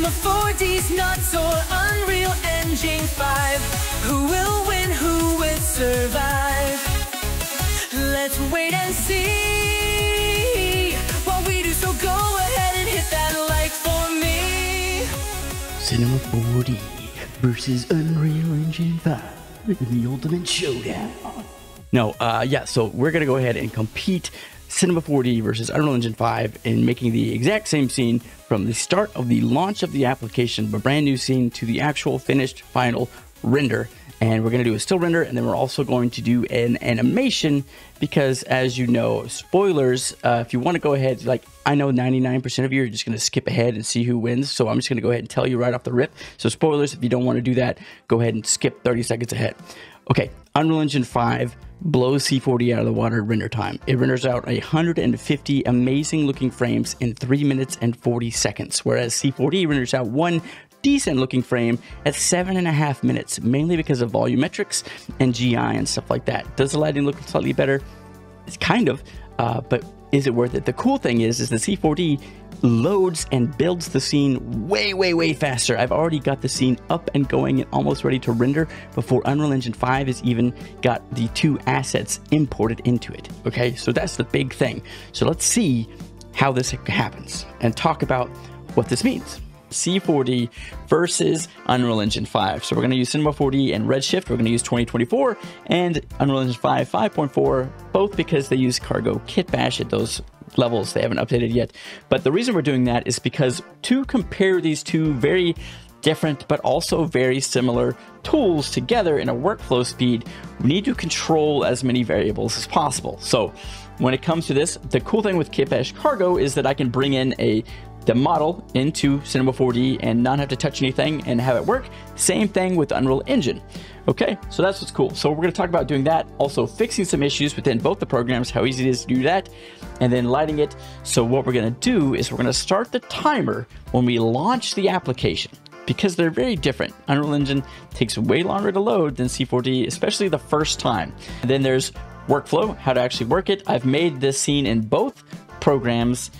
Cinema 4D's nuts or Unreal Engine 5. Who will win? Who will survive? Let's wait and see what we do, so go ahead and hit that like for me. Cinema 4D versus Unreal Engine 5 in the ultimate showdown. No, yeah, so we're gonna go ahead and compete Cinema 4D versus Unreal Engine 5 in making the exact same scene from the start of the launch of the application, a brand new scene, to the actual finished final render. And we're going to do a still render, and then we're also going to do an animation because, as you know, spoilers, if you want to go ahead, like I know 99% of you are just going to skip ahead and see who wins. So I'm just going to go ahead and tell you right off the rip. So spoilers, if you don't want to do that, go ahead and skip 30 seconds ahead. Okay, Unreal Engine 5 blows C4D out of the water render time. It renders out 150 amazing looking frames in 3 minutes and 40 seconds, whereas C4D renders out one decent looking frame at 7.5 minutes, mainly because of volumetrics and GI and stuff like that. Does the lighting look slightly better? It's kind of, but is it worth it? The cool thing is the C4D loads and builds the scene way, way, way faster. I've already got the scene up and going and almost ready to render before Unreal Engine 5 has even got the 2 assets imported into it. Okay, so that's the big thing. So let's see how this happens and talk about what this means. C4D versus Unreal Engine 5. So we're going to use Cinema 4D and Redshift. We're going to use 2024 and Unreal Engine 5 5.4, both because they use Cargo Kitbash at those levels. They haven't updated yet. But the reason we're doing that is because to compare these two very different but also very similar tools together in a workflow speed, we need to control as many variables as possible. So when it comes to this, the cool thing with Kitbash Cargo is that I can bring in the model into Cinema 4D and not have to touch anything and have it work. Same thing with Unreal Engine. Okay, so that's what's cool. So we're going to talk about doing that, also fixing some issues within both the programs, how easy it is to do that, and then lighting it. So what we're going to do is we're going to start the timer when we launch the application, because they're very different. Unreal Engine takes way longer to load than C4D, especially the first time. And then there's workflow, how to actually work it. I've made this scene in both programs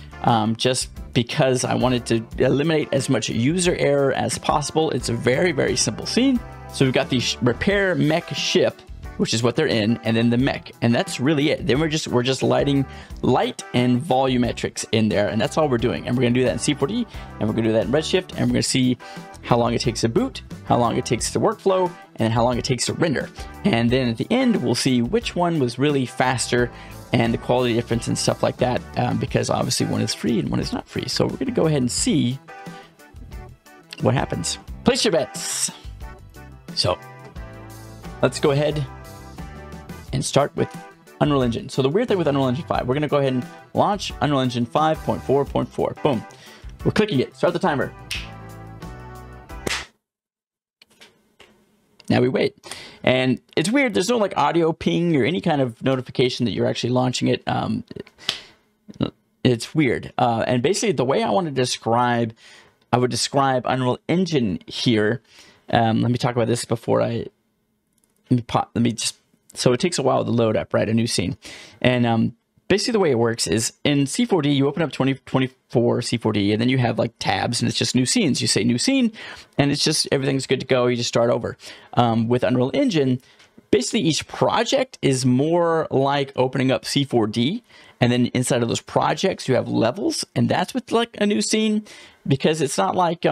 just because I wanted to eliminate as much user error as possible. It's a very, very simple scene. So we've got the repair mech ship, which is what they're in, and then the mech, and that's really it. Then we're just lighting light and volumetrics in there, and that's all we're doing. And we're gonna do that in C4D, and we're gonna do that in Redshift, and we're gonna see how long it takes to boot, how long it takes to workflow, and how long it takes to render. And then at the end, we'll see which one was really faster and the quality difference and stuff like that, because obviously one is free and one is not free. So we're gonna go ahead and see what happens. Place your bets. So let's go ahead and start with Unreal Engine. So the weird thing with Unreal Engine 5, we're gonna go ahead and launch Unreal Engine 5.4.4, boom. We're clicking it, start the timer. Now we wait, and it's weird. There's no like audio ping or any kind of notification that you're actually launching it. It's weird. And basically the way I want to describe, I would describe Unreal Engine here. Let me talk about this before I, so it takes a while to load up, right? A new scene. And basically the way it works is in C4D, you open up 2024 C4D, and then you have like tabs, and it's just new scenes. You say new scene, and it's just, everything's good to go. You just start over. With Unreal Engine, basically each project is more like opening up C4D, and then inside of those projects, you have levels, and that's with like a new scene, because it's not like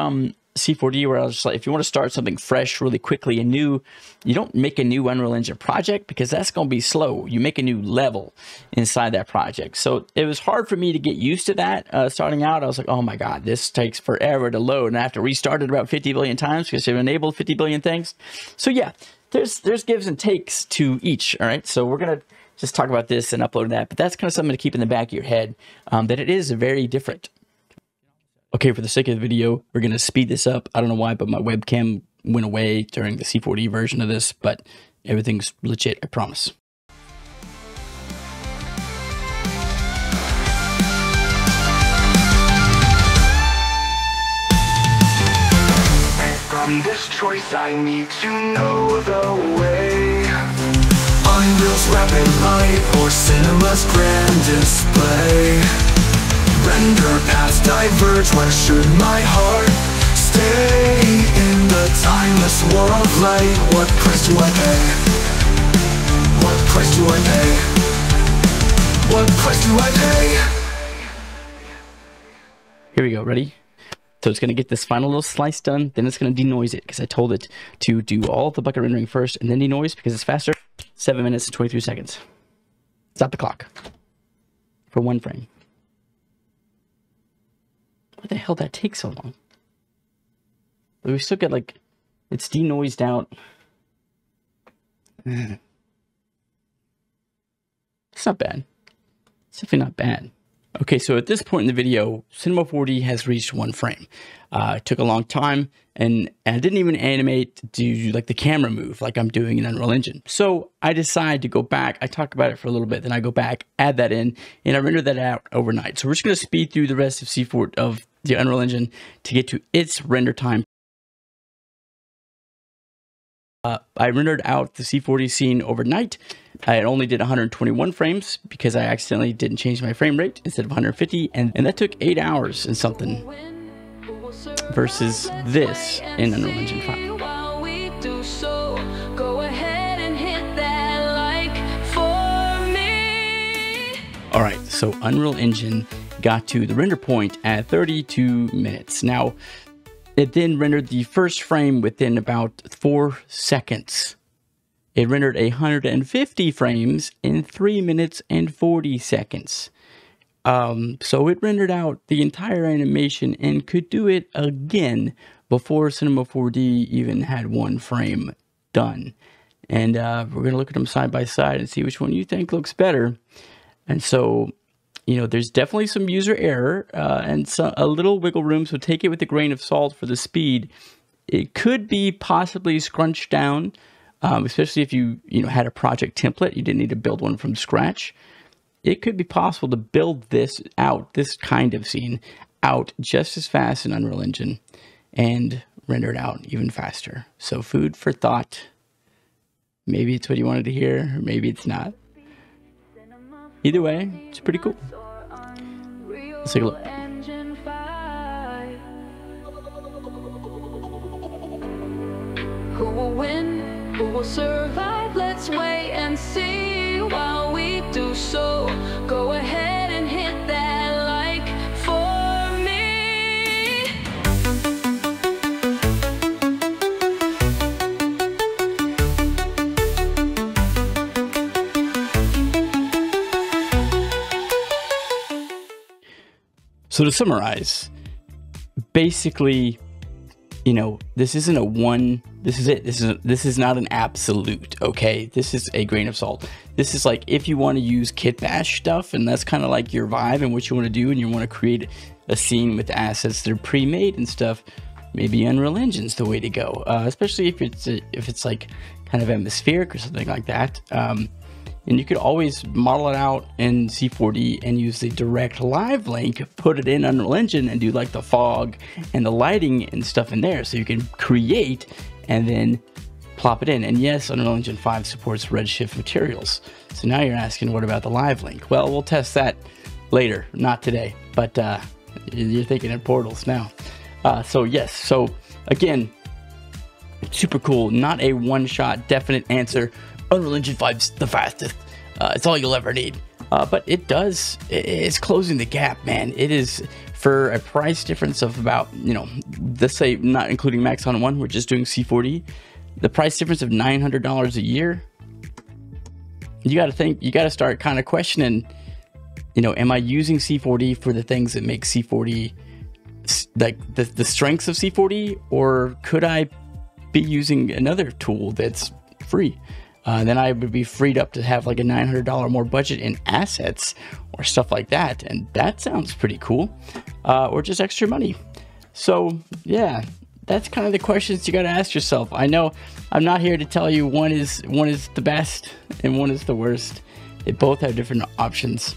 C4D where I was just like, if you want to start something fresh really quickly and new, you don't make a new Unreal Engine project because that's going to be slow. You make a new level inside that project. So it was hard for me to get used to that starting out. I was like, oh my God, this takes forever to load, and I have to restart it about 50 billion times because they've enabled 50 billion things. So yeah, there's gives and takes to each. All right, so we're going to just talk about this and upload that, but that's kind of something to keep in the back of your head, that it is very different. Okay, for the sake of the video, we're going to speed this up. I don't know why, but my webcam went away during the C4D version of this, but everything's legit, I promise. From this choice, I need to know the way. Unreal's rapid light or cinema's grand display. Render paths diverge, where should my heart stay in the timeless war of light. What price do I pay? What price do I pay? What price do I pay? Here we go, ready? So it's going to get this final little slice done, then it's going to denoise it, because I told it to do all the bucket rendering first and then denoise, because it's faster. 7 minutes and 23 seconds. Stop the clock. For one frame. What the hell, that takes so long? But we still get, like, it's denoised out. It's not bad. It's definitely not bad. Okay, so at this point in the video, Cinema 4D has reached one frame. It took a long time, and I didn't even animate to like the camera move like I'm doing in Unreal Engine. So I decide to go back. I talk about it for a little bit, then I go back, add that in, and I render that out overnight. So we're just going to speed through the rest of C4 of the Unreal Engine to get to its render time. I rendered out the C4D scene overnight. I only did 121 frames because I accidentally didn't change my frame rate instead of 150, and that took 8 hours and something versus this in Unreal Engine 5. Alright, so Unreal Engine got to the render point at 32 minutes. Now, it then rendered the first frame within about 4 seconds. It rendered 150 frames in 3 minutes and 40 seconds. So it rendered out the entire animation and could do it again before Cinema 4D even had one frame done. And we're going to look at them side by side and see which one you think looks better. And so, you know, there's definitely some user error and a little wiggle room, so take it with a grain of salt for the speed. It could be possibly scrunched down, especially if you know, had a project template. You didn't need to build one from scratch. It could be possible to build this out, this kind of scene, out just as fast in Unreal Engine and render it out even faster. So food for thought. Maybe it's what you wanted to hear, or maybe it's not. Either way, it's pretty cool. Let's take a look. Who will win? Who will survive? Let's wait and see while we do so. Go ahead and hit that like for me. So to summarize, basically, you know, this isn't a one, this is it. This is not an absolute, okay? This is a grain of salt. This is like if you want to use Kitbash stuff, and that's kind of like your vibe and what you want to do, and you want to create a scene with assets that are pre-made and stuff, maybe Unreal Engine's the way to go, especially if it's like kind of atmospheric or something like that. And you could always model it out in C4D and use the direct live link, put it in Unreal Engine and do like the fog and the lighting and stuff in there. So you can create and then plop it in. And yes, Unreal Engine 5 supports Redshift materials. So now you're asking, what about the live link? Well, we'll test that later, not today, but you're thinking of portals now. So yes, so again, super cool. Not a one-shot definite answer. Unreal Engine 5's the fastest. It's all you'll ever need. But it's closing the gap, man. It is, for a price difference of about, you know, let's say not including Maxon One, we're just doing C4D. The price difference of $900 a year. You got to think, you got to start kind of questioning, you know, am I using C4D for the things that make C4D, like the strengths of C4D? Or could I be using another tool that's free? Then I would be freed up to have like a $900 more budget in assets or stuff like that. And that sounds pretty cool. Or just extra money. So yeah, that's kind of the questions you got to ask yourself. I know I'm not here to tell you one is the best and one is the worst. They both have different options.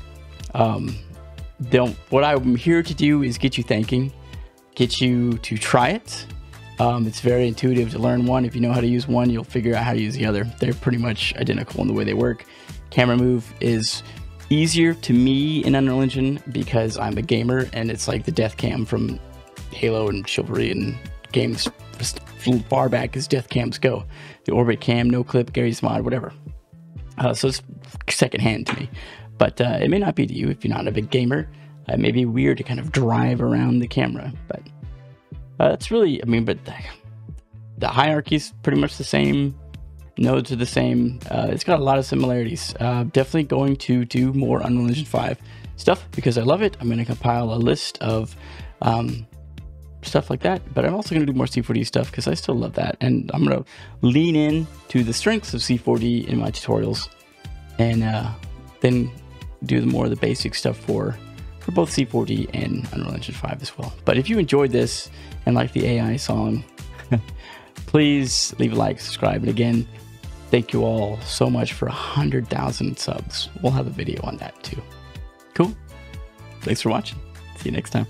What I'm here to do is get you thinking, get you to try it. It's very intuitive to learn one. If you know how to use one, you'll figure out how to use the other. They're pretty much identical in the way they work. Camera move is easier to me in Unreal Engine because I'm a gamer, and it's like the death cam from Halo and Chivalry and games as far back as death cams go. The Orbit Cam, No Clip, Gary's Mod, whatever. So it's secondhand to me. But it may not be to you if you're not a big gamer. It may be weird to kind of drive around the camera, but that's really, I mean, but the hierarchy's pretty much the same. Nodes are the same. It's got a lot of similarities. Definitely going to do more Unreal Engine 5 stuff because I love it. I'm going to compile a list of stuff like that, but I'm also going to do more C4D stuff because I still love that, and I'm going to lean in to the strengths of C4D in my tutorials, and then do the more of the basic stuff for both C4D and Unreal Engine 5 as well. But if you enjoyed this and like the AI song, please leave a like, subscribe, and again, thank you all so much for 100,000 subs. We'll have a video on that too. Cool. Thanks for watching. See you next time.